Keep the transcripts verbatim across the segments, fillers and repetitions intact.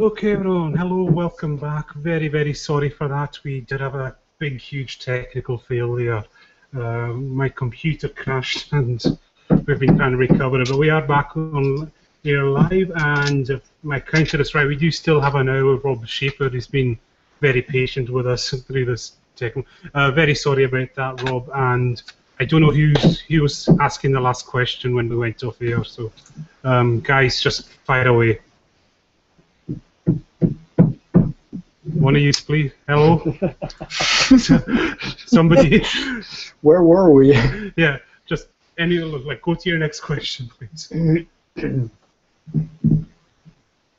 Okay, everyone. Hello, welcome back. Very, very sorry for that. We did have a big, huge technical failure. Uh, my computer crashed, and we've been trying to recover it. But we are back on air live, and if my counter is right, we do still have an hour. Rob Sheaffer has been very patient with us through this technical. Uh, very sorry about that, Rob. And I don't know who's, who was asking the last question when we went off air. So, um, guys, just fire away. One of you, please. Hello. Somebody. Where were we? Yeah, just any look. Like, go to your next question, please.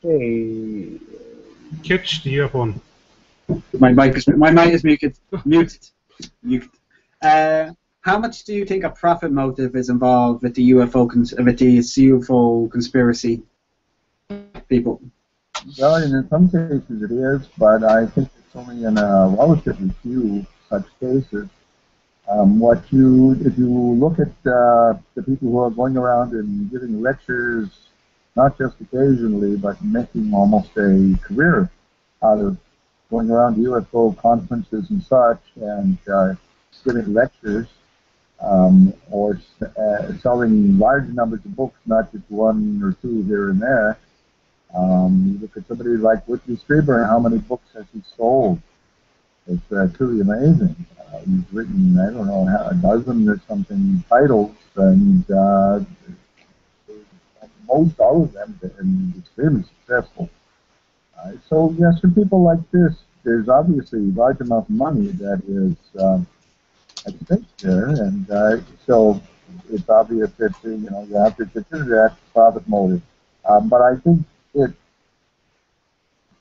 Hey. Kitch, do you have one? My mic is my mic is muted. Muted. Muted. Uh, how much do you think a profit motive is involved with the U F O cons with the U F O conspiracy people? Well, in some cases it is, but I think it's only in a relatively few such cases. Um, what you, if you look at uh, the people who are going around and giving lectures, not just occasionally, but making almost a career out of going around to U F O conferences and such, and uh, giving lectures, um, or uh, selling large numbers of books, not just one or two here and there. Um, you look at somebody like Whitley Strieber and how many books has he sold. It's uh, truly amazing. Uh, he's written, I don't know, a dozen or something titles, and uh, most all of them are extremely successful. Uh, so, yes, for people like this, there's obviously a large amount of money that is um, at stake there, and uh, so it's obvious that you know you have to consider that profit motive. Um, but I think it's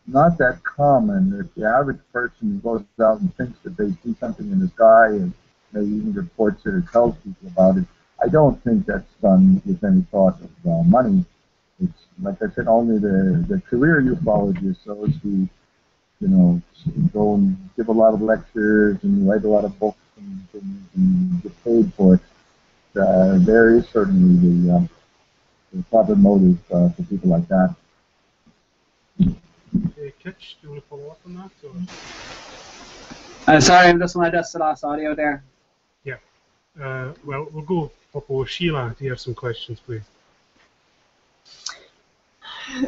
not that common if the average person goes out and thinks that they see something in the sky and maybe even reports it or tells people about it. I don't think that's done with any thought of uh, money. It's, like I said, only the, the career ufologists, those who, you know, go and give a lot of lectures and write a lot of books and, and, and get paid for it. Uh, there is certainly the, uh, the proper motive uh, for people like that. Okay, Kitch, do you want to follow up on that? Or? Uh, sorry, I'm just on my desk, the last audio there. Yeah. Uh, well, we'll go up over Sheila. Do you have some questions, please?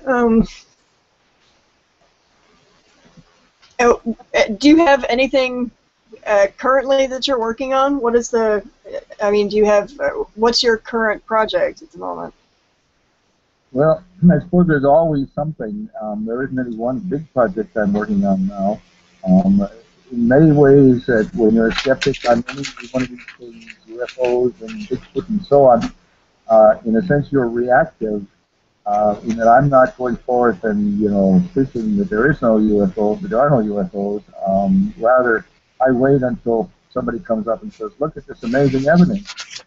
Um, oh, do you have anything uh, currently that you're working on? What is the, I mean, do you have, uh, what's your current project at the moment? Well, I suppose there's always something. Um, there isn't any one big project I'm working on now. Um, in many ways, uh, when you're a skeptic on any one of these things, U F Os and Bigfoot and so on, uh, in a sense you're reactive. Uh, in that I'm not going forth and, you know, thinking that there is no U F Os, that there are no U F Os. Um, rather, I wait until somebody comes up and says, look at this amazing evidence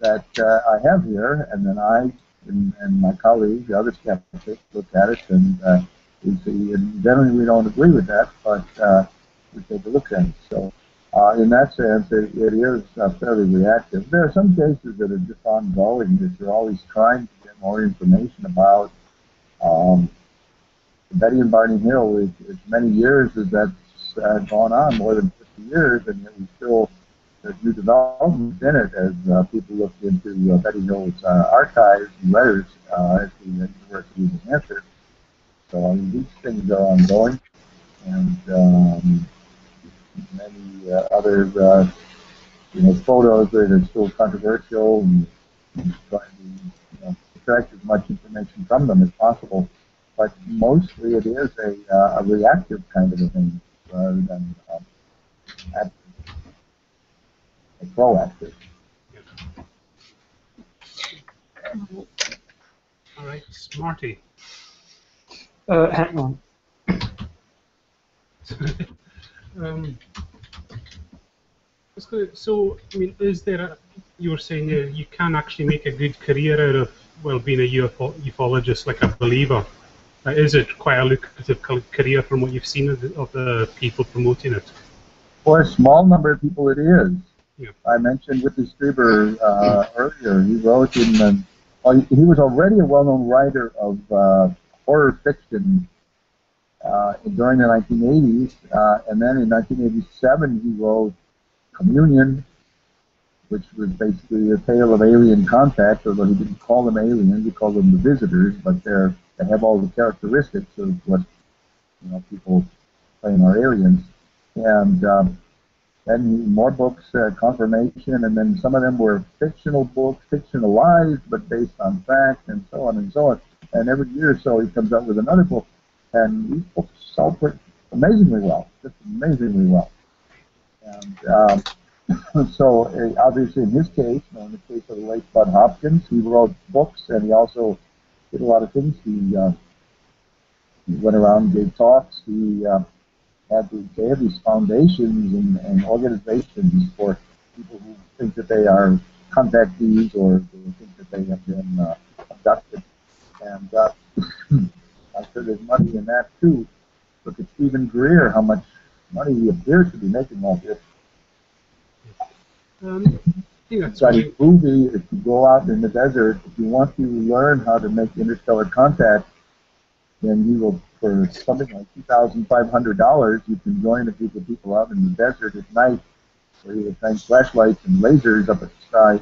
that uh, I have here, and then I and, and my colleague, the other skeptics, look at it, and uh, we see, and generally we don't agree with that, but uh, we take a look at it. So uh, in that sense, it, it is uh, fairly reactive. There are some cases that are just ongoing, that you're always trying to more information about. um, Betty and Barney Hill, it, it's many years as that's uh, gone on, more than fifty years, and yet we still, there's new developments in it as uh, people looked into uh, Betty Hill's uh, archives and letters uh, at the University of New Hampshire. So I mean, these things are ongoing, and um, many uh, other uh, you know, photos that are still controversial, and, and trying to extract as much information from them as possible, but mostly it is a, uh, a reactive kind of a thing rather than um, a proactive. All right, Smarty. Uh, hang on. um, so, I mean, is there a, you were saying uh, you can actually make a good career out of, well, being a UFO ufologist, like a believer. Uh, is it quite a lucrative career from what you've seen of the, of the people promoting it? For a small number of people it is. Yeah. I mentioned Whitley Strieber uh, earlier. He wrote in the, well, he was already a well-known writer of uh, horror fiction uh, during the nineteen eighties, uh, and then in nineteen eighty-seven he wrote Communion, which was basically a tale of alien contact, although he didn't call them aliens, he called them the visitors, but they're, they have all the characteristics of what, you know, people claim are aliens. And um, then more books, uh, Confirmation, and then some of them were fictional books, fictionalized, but based on fact, and so on and so on. And every year or so he comes up with another book, and these books sell pretty amazingly well, just amazingly well. And um, so, uh, obviously, in his case, you know, in the case of the late Bud Hopkins, he wrote books, and he also did a lot of things. He, uh, he went around and gave talks. He uh, had, the, they had these foundations and, and organizations for people who think that they are contactees or who think that they have been uh, abducted. And uh, I'm sure there's money in that, too. Look at Stephen Greer, how much money he appears to be making all this. Um, it's like a movie. If you go out in the desert, if you want to learn how to make interstellar contact, then you will, for something like two thousand five hundred dollars, you can join a group of people out in the desert at night, where you would hang flashlights and lasers up at the sky,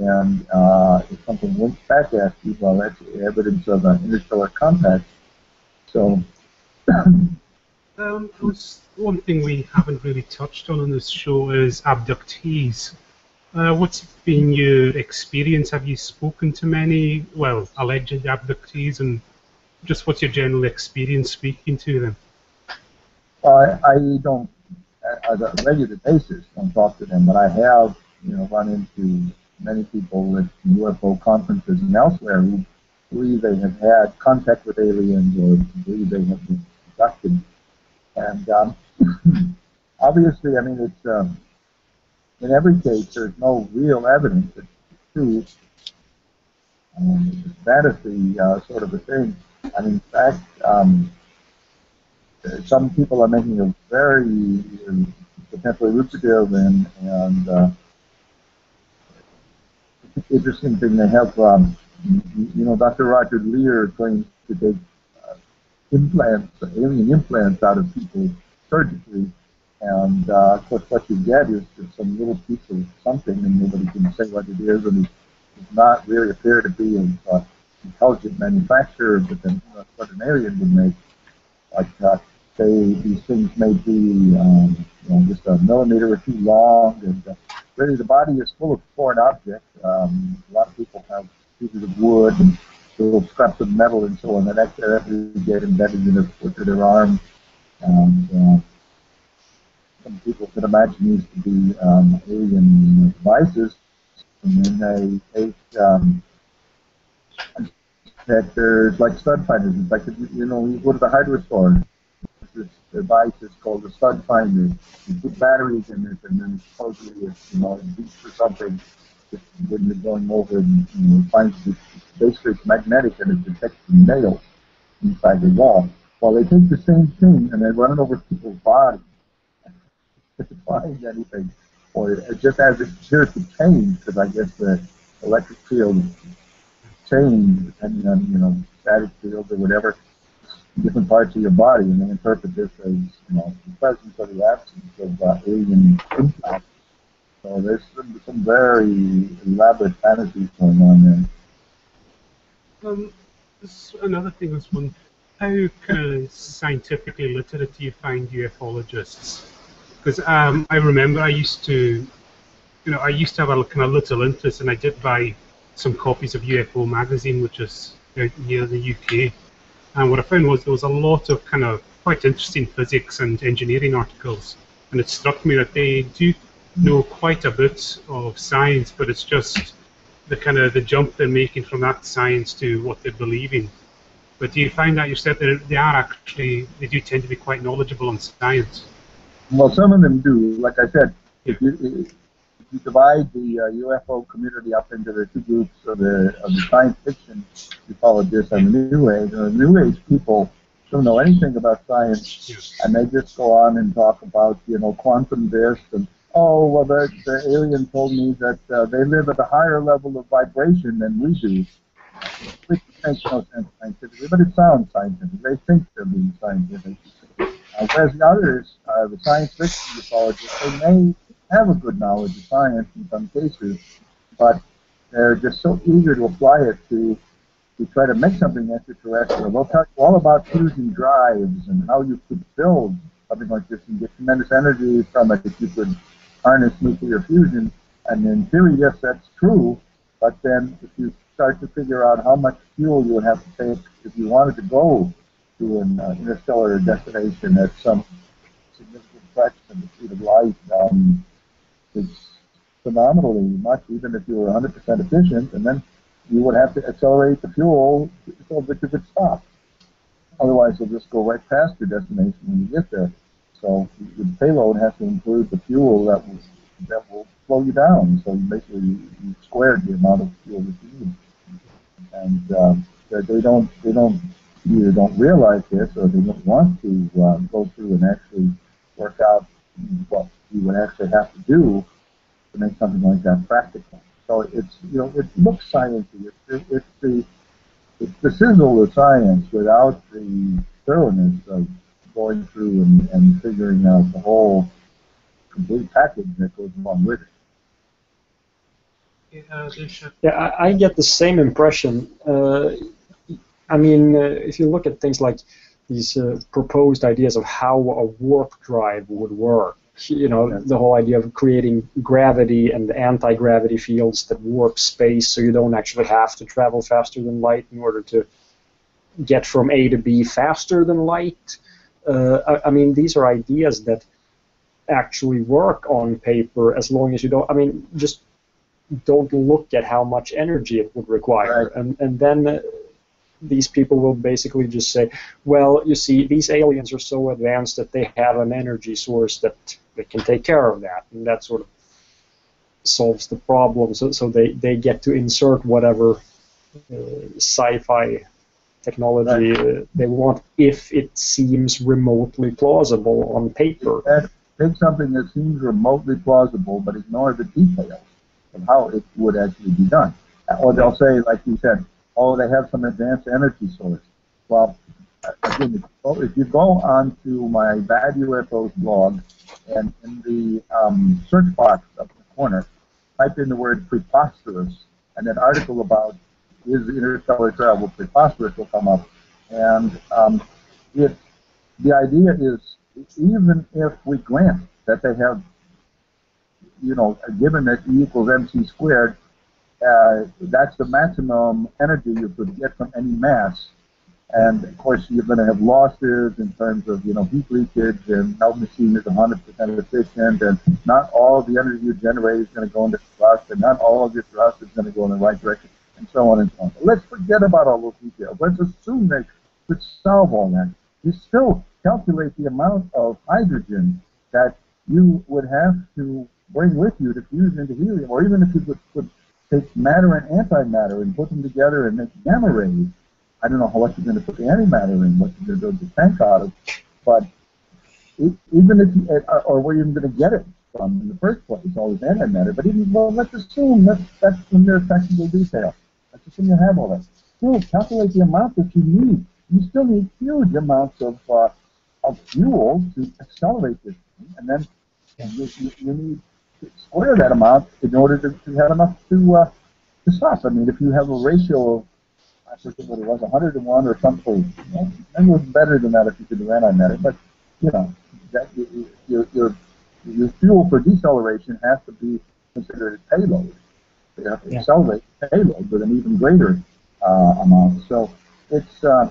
and uh, if something winks back at you, well, that's evidence of an interstellar contact. So... Um, one thing we haven't really touched on in this show is abductees. Uh, what's been your experience? Have you spoken to many, well, alleged abductees, and just what's your general experience speaking to them? Uh, I don't, on a regular basis, don't talk to them, but I have, you know, run into many people at U F O conferences and elsewhere who believe they have had contact with aliens or believe they have been abducted. And um, obviously, I mean, it's um, in every case there's no real evidence that it's true. Um, fantasy uh, sort of a thing. And in fact, um, some people are making a very potentially lucrative and, and uh, interesting thing. They have, um, you know, Doctor Roger Lear claims to take implants, alien implants out of people surgically, and uh, of course what you get is just some little piece of something, and nobody can say what it is, and it does not really appear to be an uh, intelligent manufacturer, but then you know, what an alien would make. Like, uh, say, these things may be um, you know, just a millimeter or two long, and uh, really the body is full of foreign objects. Um, a lot of people have pieces of wood, and little scraps of metal and so on that actually get embedded in their, into their arm. And, uh, some people can imagine these to be um, alien devices, and then they take um, detectors like stud finders. It's like, you know, you go to the hardware store. This device is called a stud finder. You put batteries in it, and then supposedly it's, you know, it beats for something. When you're going over and, you know, finds it, basically it's magnetic and it detects the nails inside the wall. Well, they take the same thing and they run it over people's bodies to find anything, or it just as it appears to change, because I guess the electric field changes depending on, you know, static fields or whatever, different parts of your body, and they interpret this as, you know, the presence or the absence of uh, alien impact. So there's some, some very elaborate fantasies going on there. Um, another thing is, one, how kind of scientifically literate do you find U F O logists? Because um, I remember I used to, you know, I used to have a kind of little interest, and I did buy some copies of U F O magazine, which is out near the U K. And what I found was there was a lot of kind of quite interesting physics and engineering articles, and it struck me that they do know quite a bit of science, but it's just the kind of the jump they're making from that science to what they believe in. But do you find that yourself? They are actually, they do tend to be quite knowledgeable on science. Well, some of them do. Like I said, if you, if you divide the uh, U F O community up into the two groups of the, of the science fiction ufologists and the New Age, and the New Age people don't know anything about science, yes, and they just go on and talk about, you know, quantum this and, oh, well, the, the alien told me that uh, they live at a higher level of vibration than we do. which makes no sense scientifically, but it sounds scientific. They think they're being scientific. Uh, whereas the others, uh, the science fiction ufologists, they may have a good knowledge of science in some cases, but they're just so eager to apply it to to try to make something extraterrestrial. They'll talk all about fusion drives and how you could build something like this and get tremendous energy from it if you could harness nuclear fusion. And in theory, yes, that's true, but then if you start to figure out how much fuel you would have to take if you wanted to go to an uh, interstellar destination at some significant fraction of the speed of light, um, it's phenomenally much, even if you were one hundred percent efficient, and then you would have to accelerate the fuel so that you could stop. Otherwise, you'll just go right past your destination when you get there. So the payload has to include the fuel that will, that will slow you down. So basically, you, you squared the amount of fuel that you need. And um, they don't, they don't, either don't realize this, or they don't want to um, go through and actually work out what you would actually have to do to make something like that practical. So it's, you know, it looks sciencey. It's, it's the it's the sizzle of science without the thoroughness of going through and, and figuring out the whole complete package that goes along with it. Yeah, I, I get the same impression. Uh, I mean, uh, if you look at things like these uh, proposed ideas of how a warp drive would work, you know, the whole idea of creating gravity and anti-gravity fields that warp space so you don't actually have to travel faster than light in order to get from A to B faster than light. Uh, I, I mean, these are ideas that actually work on paper as long as you don't, I mean, just don't look at how much energy it would require. Right. And, and then uh, these people will basically just say, well, you see, these aliens are so advanced that they have an energy source that they can take care of that, and that sort of solves the problem. So, so they, they get to insert whatever uh, sci-fi technology uh, they want if it seems remotely plausible on paper. And take something that seems remotely plausible but ignore the details of how it would actually be done. Or they'll say, like you said, oh, they have some advanced energy source. Well, again, if you go on to my Bad U F Os blog, and in the um, search box up in the corner, type in the word preposterous, and an article about is interstellar travel preposterous will come up. And um, it, the idea is, even if we grant that they have, you know, given that E equals mc squared, Uh, that's the maximum energy you could get from any mass, and of course you're going to have losses in terms of, you know, heat leakage, and no machine is one hundred percent efficient, and not all the energy you generate is going to go into thrust, and not all of your thrust is going to go in the right direction, and so on and so on. But let's forget about all those details. Let's assume that you could solve all that. You still calculate the amount of hydrogen that you would have to bring with you to fuse into helium, or even if you could, could take matter and antimatter and put them together and make gamma rays. I don't know how much you're going to put the antimatter in, what you're going to build the tank out of, but it, even if, you, or where you're going to get it from in the first place, all this antimatter, but even, well, let's assume that's, that's in their technical detail. Let's assume you have all that. Still, calculate the amount that you need. You still need huge amounts of, uh, of fuel to accelerate this thing, and then you, you, you need square that amount in order to, to have enough to uh, to stop. I mean, if you have a ratio of, I forget what it was, one hundred to one or something, maybe it was better than that if you could do antimatter, but, you know, that, you, you, your, your fuel for deceleration has to be considered a payload. You have to yeah. accelerate the payload with an even greater uh, amount. So it's, uh,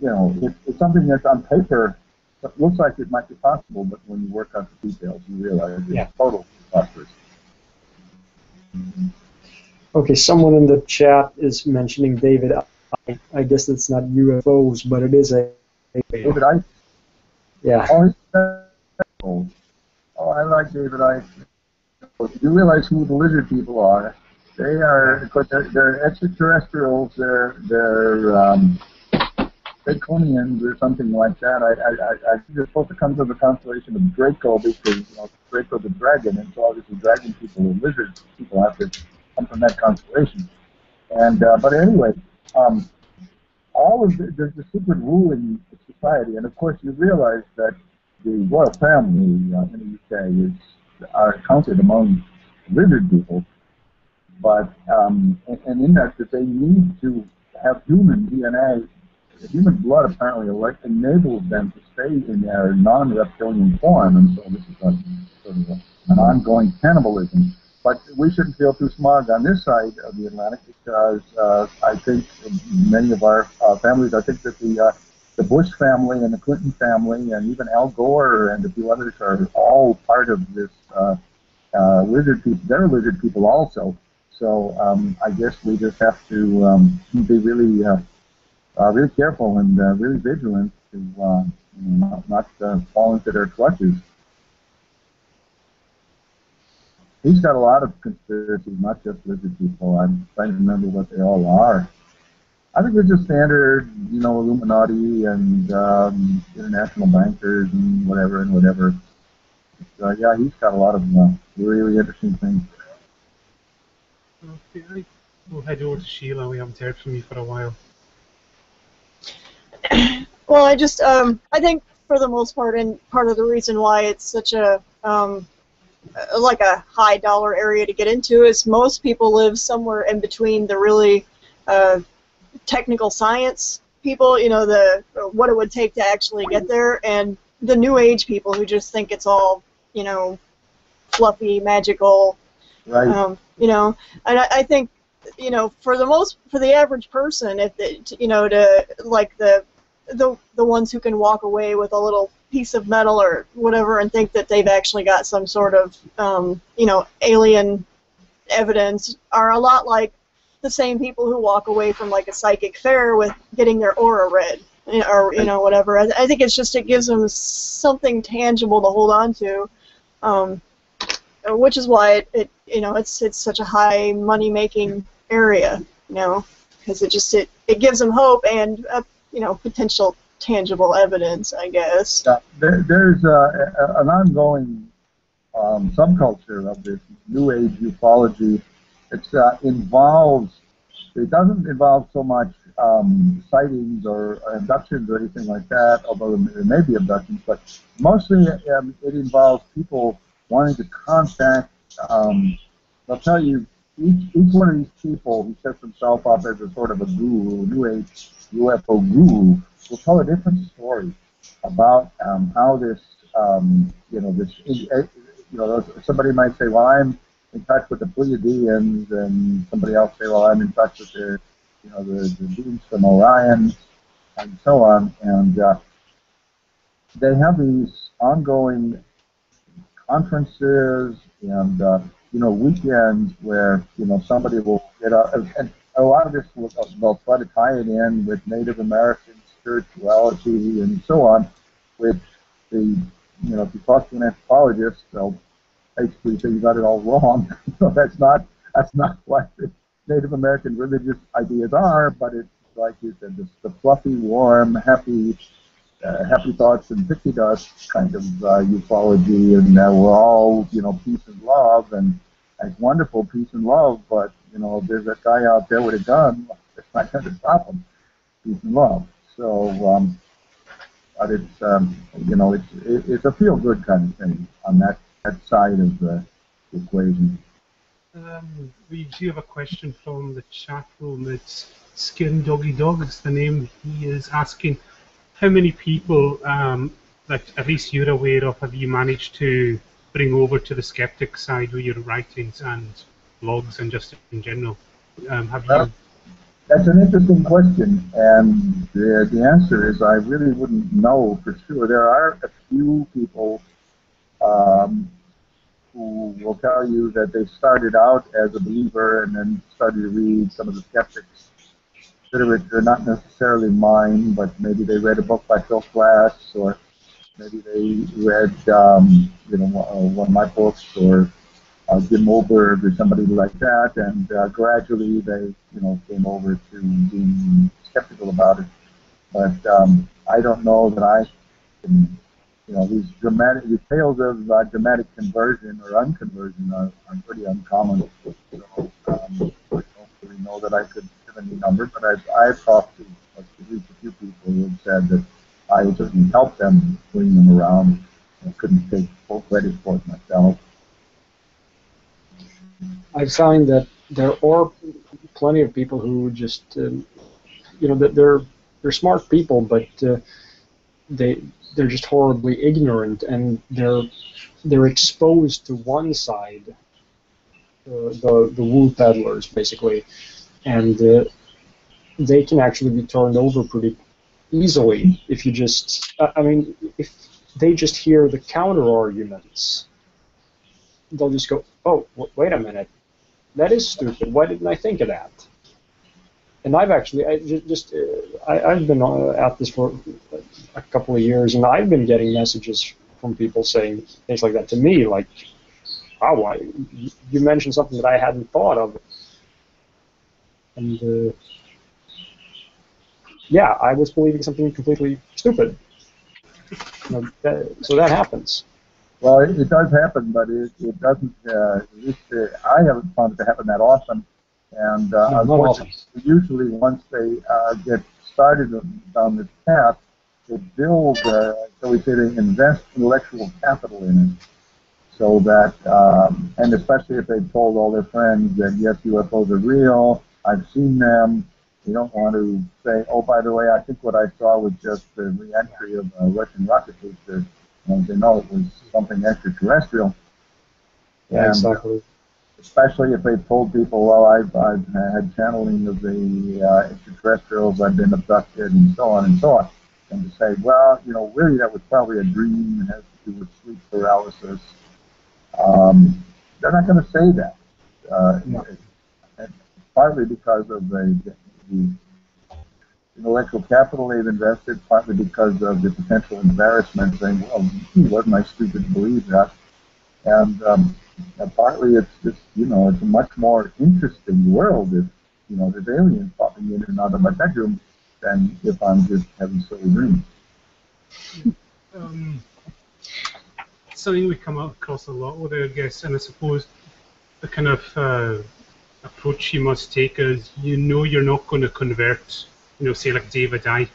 you know, it, it's something that's on paper. It looks like it might be possible, but when you work out the details, you realize it's yeah. total preposterous. Okay, someone in the chat is mentioning David Icke. I guess it's not U F Os, but it is a... a David Icke? Yeah. Oh, oh, I like David Icke. You realize who the lizard people are. They are, because they're, they're extraterrestrials, they're... they're um, Draconians or something like that. I, I, I think they're supposed to come to the constellation of Draco, because, you know, Draco's a dragon, and so obviously dragon people and lizard people have to come from that constellation. And uh, but anyway, um, all of the, there's a secret rule in society, and of course you realize that the royal family uh, in the U K is are counted among lizard people, but um, and, and in that that they need to have human D N A. Human blood apparently enables them to stay in their non-reptilian form, and so this is a, sort of a, an ongoing cannibalism. But we shouldn't feel too smug on this side of the Atlantic, because uh, I think many of our uh, families, I think that the uh, the Bush family and the Clinton family and even Al Gore and a few others are all part of this uh, uh, lizard people. They're lizard people also. So um, I guess we just have to um, be really... Uh, Uh, really careful and uh, really vigilant to uh, you know, not, not uh, fall into their clutches. He's got a lot of conspiracies, not just lizard people. I'm trying to remember what they all are. I think they're just standard, you know, Illuminati and um, international bankers and whatever and whatever. But, uh, yeah, he's got a lot of uh, really interesting things. Okay, we'll head over to Sheila. We haven't heard from you for a while. Well, I just, um, I think for the most part, and part of the reason why it's such a, um, like a high dollar area to get into is most people live somewhere in between the really uh, technical science people, you know, the what it would take to actually get there, and the new age people who just think it's all, you know, fluffy, magical, right. um, you know, and I, I think, you know, for the most, for the average person, if it, you know, to like the the the ones who can walk away with a little piece of metal or whatever and think that they've actually got some sort of um, you know, alien evidence are a lot like the same people who walk away from like a psychic fair with getting their aura read or you know whatever. I, I think it's just it gives them something tangible to hold on to. Um, Which is why it, it, you know, it's it's such a high money-making area, you know, because it just it it gives them hope and uh, you know, potential tangible evidence, I guess. Yeah, there, there's uh, an ongoing um, subculture of this New Age ufology. It uh, involves it doesn't involve so much um, sightings or abductions or anything like that, although there may be abductions, but mostly um, it involves people wanting to contact, um, I'll tell you, each, each one of these people who sets himself up as a sort of a guru, a New Age U F O guru, will tell a different story about um, how this, um, you know, this, you know, somebody might say, well, I'm in touch with the Pleiadians, and somebody else say, well, I'm in touch with the, you know, the, the beings from Orion, and so on, and uh, they have these ongoing conferences and uh, you know, weekends where you know somebody will get up, and a lot of this will they'll try to tie it in with Native American spirituality and so on. Which the you know if you talk to an anthropologist, they'll basically say you got it all wrong. So that's not that's not what the Native American religious ideas are. But it's like you said, it's the fluffy, warm, happy. Uh, happy thoughts and pixie dust kind of uh, ufology, and uh, we're all, you know, peace and love, and it's wonderful peace and love, but, you know, there's that guy out there with a gun, it's not going to stop him, peace and love. So, um, but it's, um, you know, it's it, it's a feel-good kind of thing on that, that side of the equation. Um, we do have a question from the chat room. It's Skin Doggy Dog, it's the name he is asking. How many people um, that at least you're aware of have you managed to bring over to the skeptic side with your writings and blogs and just in general? Um, have well, you? That's an interesting question, and the, the answer is I really wouldn't know for sure. There are a few people um, who will tell you that they started out as a believer and then started to read some of the skeptics. Literature, not necessarily mine, but maybe they read a book by Phil Glass, or maybe they read, um, you know, one of my books, or uh, Jim Olberg, or somebody like that, and uh, gradually they, you know, came over to being skeptical about it. But um, I don't know that I can, you know, these dramatic, these tales of uh, dramatic conversion or unconversion are, are pretty uncommon. So, um, I don't really don't know that I could give any number, but I've, I've talked to at least a few people who have said that I didn't help them bring them around. I couldn't take full credit for it myself. I find that there are plenty of people who just, um, you know, that they're they're smart people, but uh, they they're just horribly ignorant, and they're they're exposed to one side, uh, the the woo peddlers basically, and uh, they can actually be turned over pretty easily if you just, uh, I mean, if they just hear the counter arguments, they'll just go, oh, w wait a minute, that is stupid. Why didn't I think of that? And I've actually, I just, just uh, I, I've been uh, at this for a couple of years, and I've been getting messages from people saying things like that to me, like, oh, I, you mentioned something that I hadn't thought of, and uh, yeah, I was believing something completely stupid. You know, that, so that happens. Well, it, it does happen, but it, it doesn't. Uh, it, uh, I haven't found it to happen that often, and uh, no, unfortunately, often. usually once they uh, get started down this path, they build, uh, so we say, they invest intellectual capital in it, so that, um, and especially if they've told all their friends that yes, U F Os are real, I've seen them. You don't want to say, oh, by the way, I think what I saw was just the re-entry of a Russian rocket booster. And they know it was something extraterrestrial. Yeah, and exactly. Especially if they've told people, well, I've, I've had channeling of the uh, extraterrestrials, I've been abducted, and so on and so on. And to say, well, you know, really that was probably a dream, and has to do with sleep paralysis. Um, they're not going to say that. Uh, no. And partly because of the the intellectual capital they've invested, partly because of the potential embarrassment, saying, well, gee, wasn't I stupid to believe that? And, um, and partly it's just, you know, it's a much more interesting world if, you know, there's aliens popping in and out of my bedroom than if I'm just having silly dreams. Um, something we come across a lot with, I guess, and I suppose the kind of uh, approach you must take is, you know, you're not going to convert, you know, say like David Icke,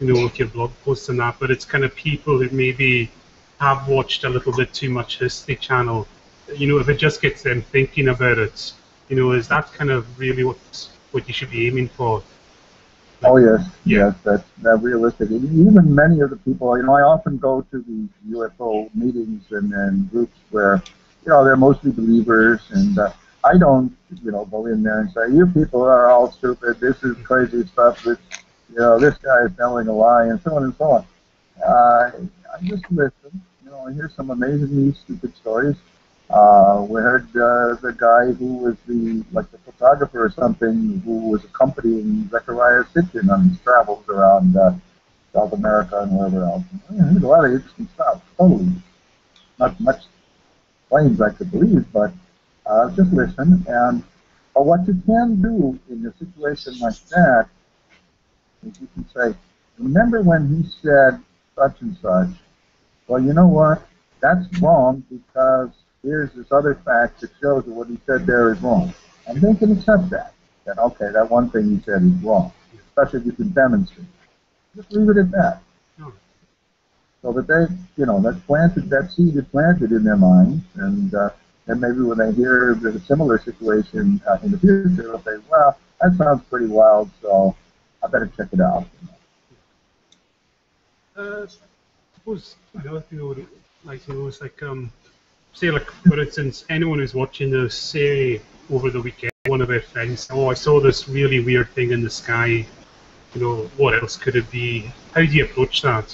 you know, with your blog posts and that, but it's kind of people that maybe have watched a little bit too much History Channel. You know, if it just gets them thinking about it, you know, is that kind of really what what you should be aiming for? Like, oh yes, yeah. yes, that's that realistic. Even many of the people, you know, I often go to the U F O meetings and, and groups where, you know, they're mostly believers, and uh, I don't, you know, go in there and say, you people are all stupid, this is crazy stuff, this, you know, this guy is telling a lie, and so on and so on. Uh, I just listen, you know, I hear some amazingly stupid stories. Uh, we heard uh, the guy who was the, like the photographer or something, who was accompanying Zechariah Sitchin on his travels around uh, South America and wherever else. And there's a lot of interesting stuff, totally. Not much claims I could believe, but Uh, just listen, and uh, what you can do in a situation like that is you can say, remember when he said such and such? Well, you know what? That's wrong, because here's this other fact that shows that what he said there is wrong. And they can accept that. That, okay, that one thing he said is wrong, especially if you can demonstrate. Just leave it at that. So that they, you know, that planted, that seed is planted in their minds, and uh, and maybe when they hear a similar situation uh, in the future, they'll say, well, that sounds pretty wild, so I better check it out. Uh, I suppose another thing I would like to know is, like, um, say, like, for instance, anyone who's watching this, say, over the weekend, one of their friends, oh, I saw this really weird thing in the sky, you know, what else could it be? How do you approach that?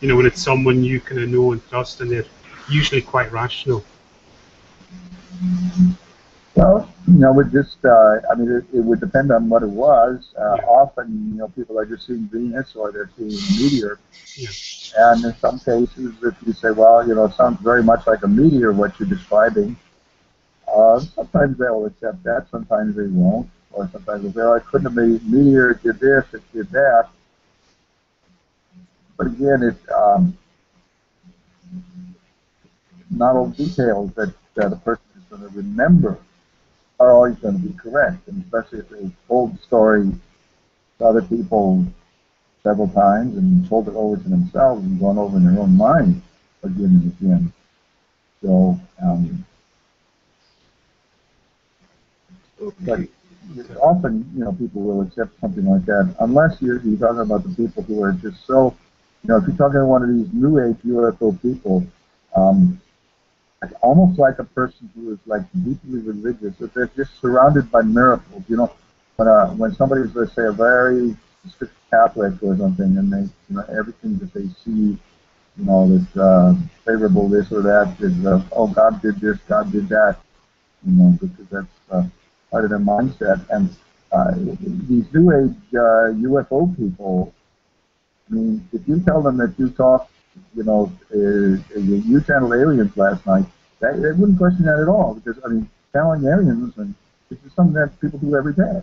You know, when it's someone you kind of know and trust, and they're usually quite rational. Well, you know, it just, uh, I mean, it, it would depend on what it was. Uh, often, you know, people are just seeing Venus, or they're seeing a meteor. Yeah. And in some cases, if you say, well, you know, it sounds very much like a meteor, what you're describing, uh, sometimes they will accept that, sometimes they won't. Or sometimes they'll say, oh, it couldn't have been a meteor, it did this, it did that. But again, it's um, not all details that uh, the person is going to remember are always going to be correct, and especially if they told the story to other people several times and told it over to themselves and gone over in their own mind again and again. So, um, but often, you know, people will accept something like that, unless you're, you're talking about the people who are just so, you know, if you're talking to one of these New Age U F O people, um, it's almost like a person who is like deeply religious, that they're just surrounded by miracles. You know, when uh, when somebody's, let's say, a very strict Catholic or something, and they, you know, everything that they see, you know, that's uh, favorable, this or that, is uh, oh, God did this, God did that, you know, because that's uh, part of their mindset. And uh, these New Age uh, U F O people, I mean, if you tell them that you talk, you know, uh, you channeled aliens last night, they, they wouldn't question that at all, because, I mean, channeling aliens, and it's just something that people do every day,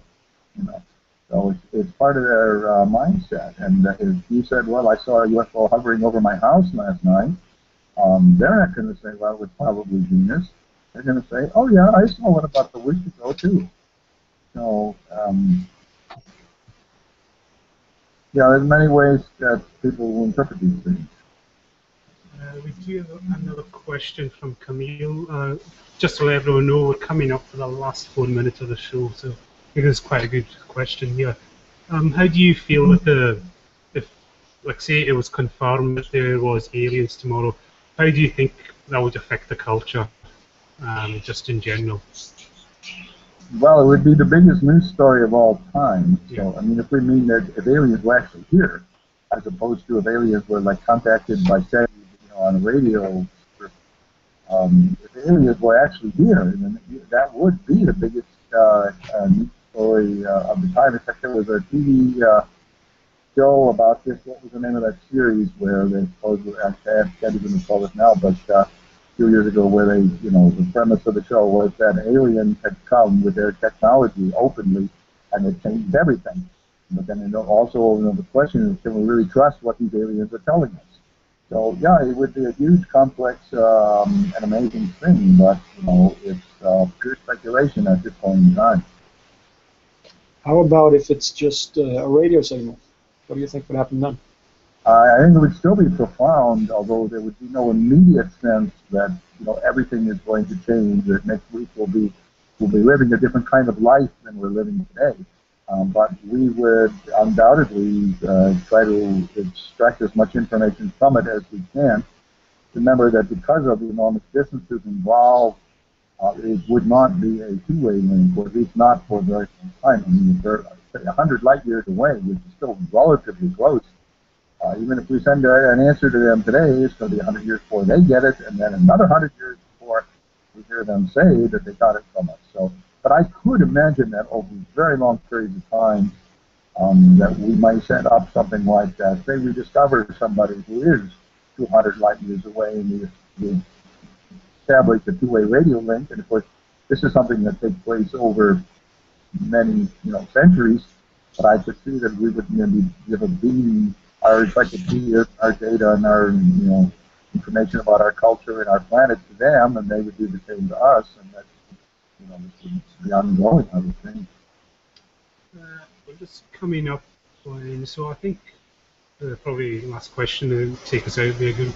you know. So it's, it's part of their uh, mindset. And uh, if you said, well, I saw a U F O hovering over my house last night, um, they're not going to say, well, it was probably Venus. They're going to say, oh, yeah, I saw one about the week ago, too. So, um, yeah, there's many ways that people will interpret these things. Uh, we do have another question from Camille. Uh, just to let everyone know, we're coming up for the last four minutes of the show, so it is quite a good question here. Um, how do you feel with the, if, like, say it was confirmed that there was aliens tomorrow, how do you think that would affect the culture, um, just in general? Well, it would be the biggest news story of all time. So, yeah. I mean, if we mean that if aliens were actually here, as opposed to if aliens were, like, contacted by Satan, you know, on radio, um, if aliens were actually here, then that would be the biggest Uh, uh, news story uh, of the time. In fact, there was a T V uh, show about this. What was the name of that series where they supposedly, I can't even call it now, but uh, a few years ago, where they, you know, the premise of the show was that aliens had come with their technology openly and it changed everything. But then, you know, also, you know, the question is, can we really trust what these aliens are telling us? So, yeah, it would be a huge, complex, um, and amazing thing, but, you know, it's uh, pure speculation at this point in time. How about if it's just uh, a radio signal? What do you think would happen then? I think it would still be profound, although there would be no immediate sense that, you know, everything is going to change, that next week we'll be, we'll be living a different kind of life than we're living today. Um, but we would undoubtedly uh, try to extract as much information from it as we can. Remember that because of the enormous distances involved, uh, it would not be a two-way link, or at least not for a very long time. I mean, if they're, say, one hundred light years away, which is still relatively close, uh, even if we send a, an answer to them today, it's going to be one hundred years before they get it, and then another one hundred years before we hear them say that they got it from us. So. But I could imagine that over very long periods of time um, that we might set up something like that. Say we discover somebody who is two hundred light years away and we, we establish a two-way radio link. And, of course, this is something that takes place over many, you know, centuries. But I could see that we would maybe give a beam, our reflected data, our data and our, you know, information about our culture and our planet to them, and they would do the same to us. And that's, you know, be ongoing, I would think. Uh, we're just coming up, on, so I think uh, probably last question to take us out there again.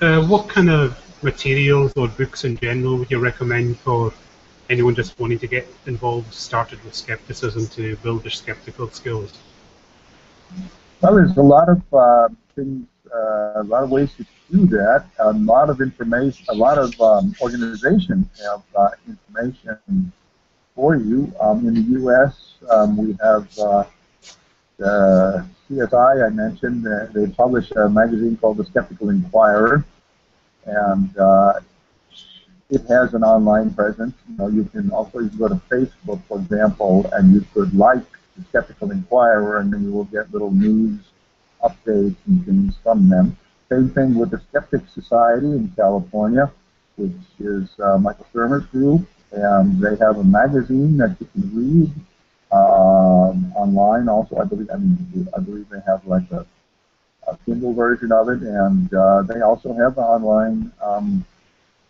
Uh, what kind of materials or books in general would you recommend for anyone just wanting to get involved, started with skepticism to build their skeptical skills? Well, there's a lot of uh, things, uh, a lot of ways to do that. A lot of information, a lot of um, organizations have uh, information for you. Um, in the U S, um, we have uh, the C S I I mentioned. Uh, they publish a magazine called the Skeptical Inquirer, and uh, it has an online presence. You know, you can also you can go to Facebook, for example, and you could like the Skeptical Inquirer, and then you will get little news updates and things from them. Same thing with the Skeptic Society in California, which is uh, Michael Shermer's group, and they have a magazine that you can read um, online. Also, I believe, I mean, I believe they have like a, a Kindle version of it, and uh, they also have online um,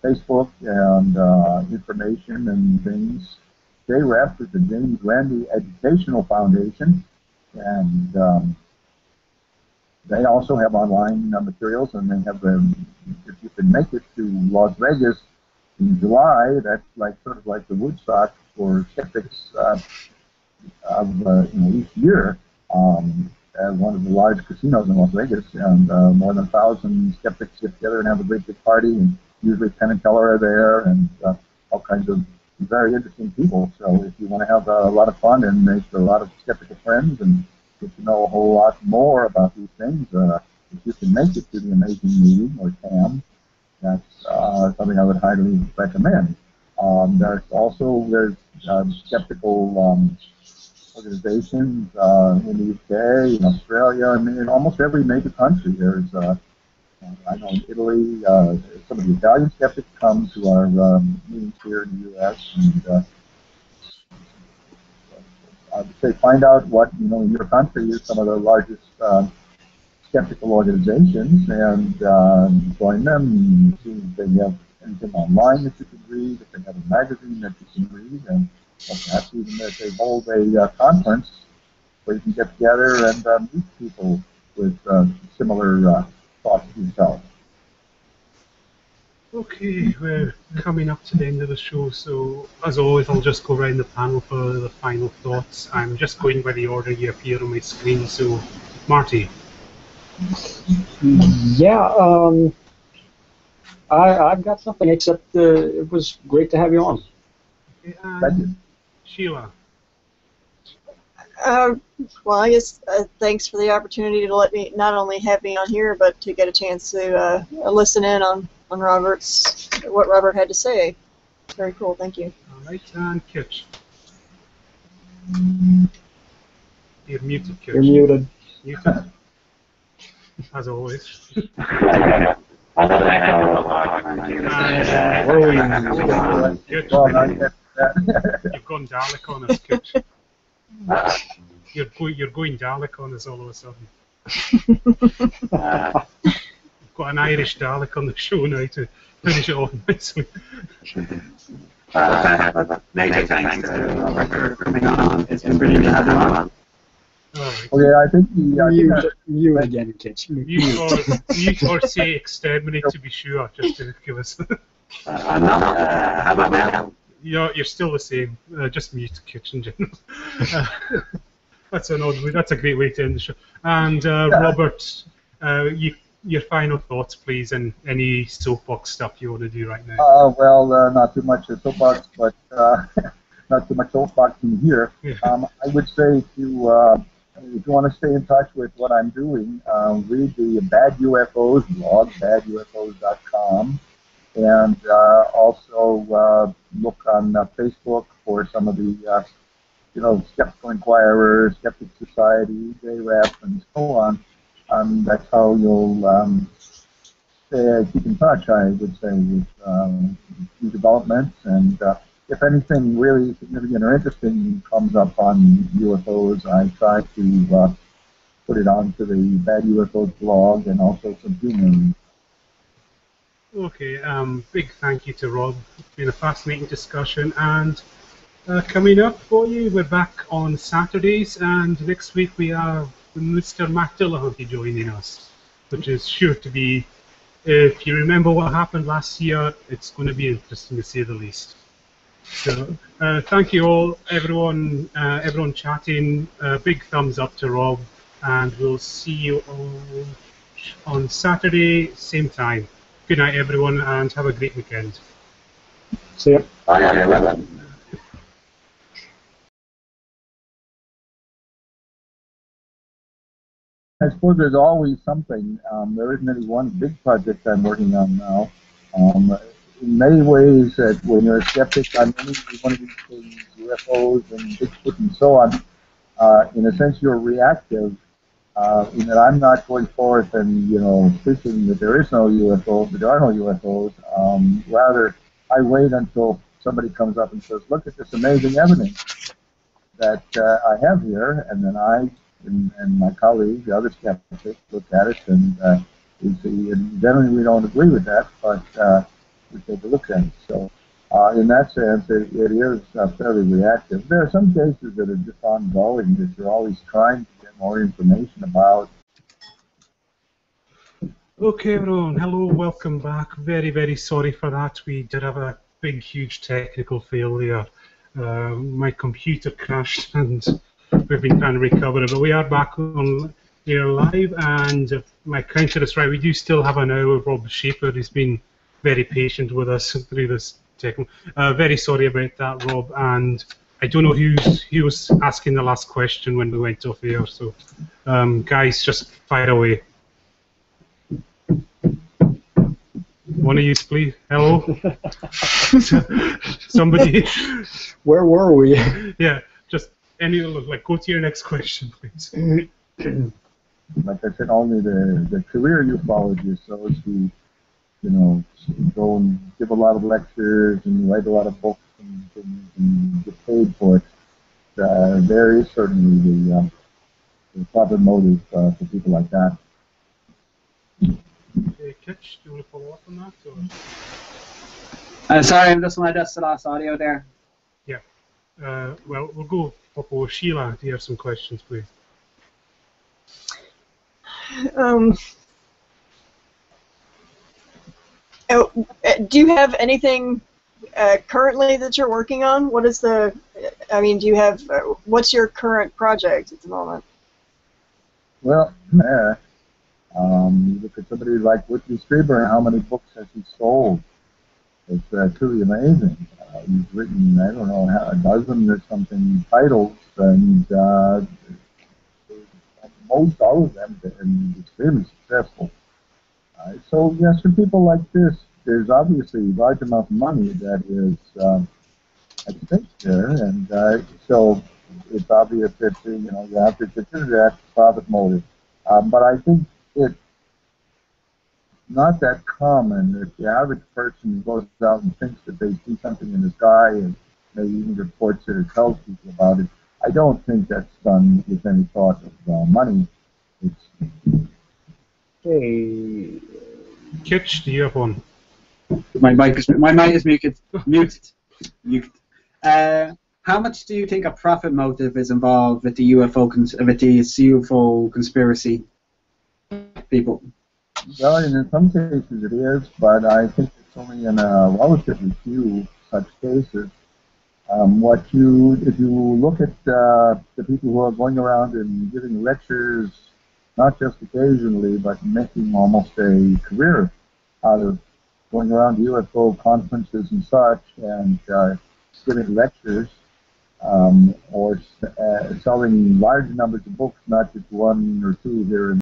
Facebook and uh, information and things. They were after the James Randi Educational Foundation, and um, they also have online uh, materials, and they have, um, if you can make it to Las Vegas in July, that's like sort of like the Woodstock for skeptics uh, of uh, you know, each year, um, at one of the large casinos in Las Vegas, and uh, more than a thousand skeptics get together and have a great big party, and usually Penn and Teller are there, and uh, all kinds of very interesting people. So if you want to have a lot of fun and make a lot of skeptical friends and get to know a whole lot more about these things, uh, if you can make it to the Amazing Meeting, or TAM, that's uh, something I would highly recommend. Um, there's also there's uh, skeptical um, organizations uh, in the U K, in Australia, I mean, in almost every major country. There's, uh, I know in Italy, uh, some of the Italian skeptics come to our um, meetings here in the U S, and uh, I would say find out what, you know, in your country is some of the largest uh, skeptical organizations, and uh, join them, and see if they have anything online that you can read, if they have a magazine that you can read, and perhaps even if they hold a uh, conference where you can get together and uh, meet people with uh, similar uh, thoughts to yourself. Okay, we're coming up to the end of the show, so as always I'll just go around the panel for the final thoughts. I'm just going by the order you appear on my screen, so Marty. Yeah, um, I, I've got something except uh, it was great to have you on. Thank you. Sheila. Uh, well, I guess uh, thanks for the opportunity to let me not only have me on here, but to get a chance to uh, listen in on, on Robert's what Robert had to say. Very cool. Thank you. All right, and Kitch. You're muted, Kitch. You're muted. Muted. As always. I don't know how long. You've gone Dalek on us, Kitch. You're, go you're going Dalek on us all of a sudden. You've got an Irish Dalek on the show now to finish it off nicely. uh, Many thanks for coming on. It's been pretty good to have you on. Right. Okay, I think the, uh, you, uh, you again, Kitch. You or, you or say exterminate to be sure, just to give us. I'm not. Uh, how about now? You're, you're still the same. Uh, just mute, Kitch, in general. Uh, that's an odd. That's a great way to end the show. And uh, yeah. Robert, uh, you, your final thoughts, please, and any soapbox stuff you want to do right now. Uh, well, uh, not too much soapbox, but uh, not too much soapbox in here. Yeah. Um, I would say to. Uh, If you want to stay in touch with what I'm doing, um, read the Bad U F Os blog, bad U F Os dot com, and uh, also uh, look on uh, Facebook for some of the, uh, you know, Skeptical Inquirer, Skeptic Society, J RAP, and so on. Um, that's how you'll um, stay, keep in touch, I would say, with um, new developments. And uh, if anything really significant or interesting comes up on U F Os, I try to uh, put it onto the Bad U F Os blog and also some humor. Okay, um, big thank you to Rob. It's been a fascinating discussion, and uh, coming up for you, we're back on Saturdays, and next week we have Mister Matt Dillahunty joining us, which is sure to be, if you remember what happened last year, it's going to be interesting to say the least. So, uh, thank you all, everyone, uh, everyone chatting. Uh, big thumbs up to Rob, and we'll see you all on Saturday, same time. Good night, everyone, and have a great weekend. See ya. Bye. I suppose there's always something. Um, there isn't any one big project I'm working on now. Um, In many ways, uh, when you're a skeptic on any one of these things, U F Os and Bigfoot and so on, uh, in a sense you're reactive, uh, in that I'm not going forth and, you know, preaching that there is no U F Os, that there are no U F Os. Um, rather, I wait until somebody comes up and says, look at this amazing evidence that uh, I have here, and then I and, and my colleague, the other skeptics, look at it, and uh, we see, and generally we don't agree with that, but uh, we take a look at it. So Uh, in that sense, it, it is uh, fairly reactive. There are some cases that are just ongoing that you're always trying to get more information about. Okay, everyone. Hello. Welcome back. Very, very sorry for that. We did have a big, huge technical failure. Uh, my computer crashed, and we've been trying to recover it. But we are back on air live, and if my counter is right, we do still have an hour. Rob Sheaffer has been very patient with us through this. Uh, very sorry about that, Rob, and I don't know who's, who was asking the last question when we went off air, so um, guys, just fire away. One of you, please. Hello? Somebody? Where were we? Yeah, just any look, like, go to your next question, please. Like I said, only the, the career ufologists, those who, you know, go and give a lot of lectures and write a lot of books and, and, and get paid for it. Uh, there is certainly the, uh, the proper motive uh, for people like that. Okay, Kitch, do you want to follow up on that? Or? Uh, sorry, I'm just on my desk, the last audio there. Yeah. Uh, well, we'll go over Sheila. Do you have some questions, please? Um. Uh, do you have anything uh, currently that you're working on? What is the, I mean, do you have, uh, what's your current project at the moment? Well, uh, um, look at somebody like Whitley Strieber and how many books has he sold. It's uh, truly amazing. Uh, he's written, I don't know, a dozen or something titles, and uh, most all of them have been extremely successful. So, yes, for people like this, there's obviously a large amount of money that is um, at stake there, and uh, so it's obvious that, you know, you have to consider that profit motive. Um, but I think it's not that common that the average person goes out and thinks that they see something in the sky and maybe even reports it or tells people about it. I don't think that's done with any thought of uh, money. It's... Hey. Kitch, do you have one? My mic is my mic is muted. muted. muted. Uh, how much do you think a profit motive is involved with the U F O cons with the U F O conspiracy people? Well, in some cases it is, but I think it's only in a relatively few such cases. Um, what you, if you look at uh, the people who are going around and giving lectures, not just occasionally, but making almost a career out of going around to U F O conferences and such, and uh, giving lectures, um, or uh, selling large numbers of books, not just one or two here and